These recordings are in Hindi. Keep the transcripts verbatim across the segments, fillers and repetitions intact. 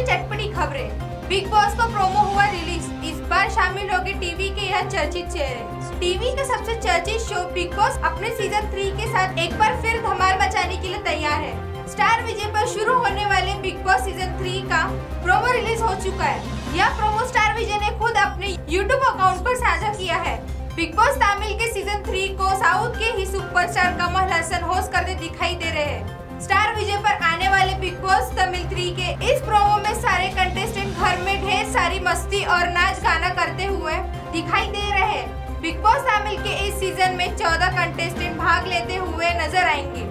की चटपटी खबरें। बिग बॉस का प्रोमो हुआ रिलीज, इस बार शामिल होंगे टीवी के यह चर्चित चेहरे। टीवी का सबसे चर्चित शो बिग बॉस अपने सीजन थ्री के साथ एक बार फिर धमाल मचाने के लिए तैयार है। स्टार विजय पर शुरू होने वाले बिग बॉस सीजन थ्री का प्रोमो रिलीज हो चुका है। यह प्रोमो स्टार विजय ने खुद अपने यूट्यूब अकाउंट पर साझा किया है। बिग बॉस तमिल के सीजन थ्री को साउथ के ही सुपरस्टार कमल हासन होस्ट करते दिखाई दे रहे हैं। स्टार विजय पर आने वाले बिग बॉस तमिल थ्री के इस प्रोमो में सारे कंटेस्टेंट घर में ढेर सारी मस्ती और नाच गाना करते हुए दिखाई दे रहे हैं। बिग बॉस तमिल के इस सीजन में चौदह कंटेस्टेंट भाग लेते हुए नजर आएंगे।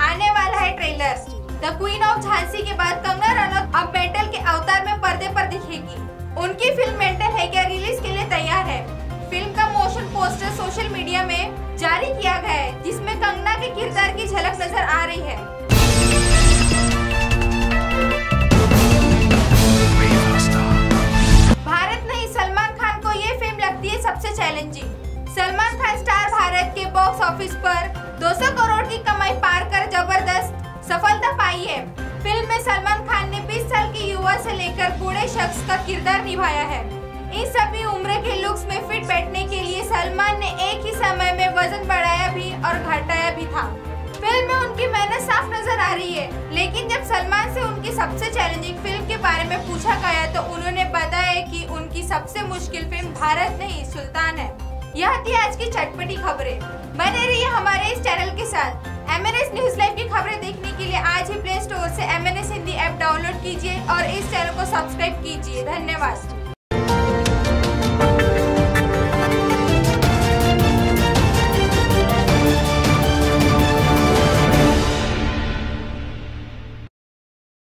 आने वाला है trailer. The queen of Jhansi के बाद कंगना रनौत अब मेंटल के अवतार में पर्दे पर दिखेगी। उनकी फिल्म मेंटल है क्या रिलीज के लिए तैयार है। फिल्म का मोशन पोस्टर सोशल मीडिया में जारी किया गया है, जिसमें कंगना के किरदार की झलक नजर आ रही है। भारत नहीं, सलमान खान को ये फिल्म लगती है सबसे चैलेंजिंग। सलमान खान स्टार भारत के बॉक्स ऑफिस पर दो सौ करोड़ की कमाई पार कर जबरदस्त सफलता पाई है। फिल्म में सलमान खान ने बीस साल के युवा से लेकर बूढ़े शख्स का किरदार निभाया है। इस सभी उम्र के लुक्स में फिट बैठने के लिए सलमान ने एक ही समय में वजन बढ़ाया भी और घटाया भी था। फिल्म में उनकी मेहनत साफ नजर आ रही है, लेकिन जब सलमान से उनकी सबसे चैलेंजिंग फिल्म के बारे में पूछा गया तो उन्होंने बताया कि उनकी सबसे मुश्किल फिल्म भारत नहीं सुल्तान है। यह थी आज की चटपटी खबरें। बने रहिए हमारे इस चैनल के साथ। M N S news live की खबरें देखने के लिए आज ही प्ले स्टोर से M N S Hindi app download कीजिए और इस चैनल को सब्सक्राइब कीजिए। धन्यवाद।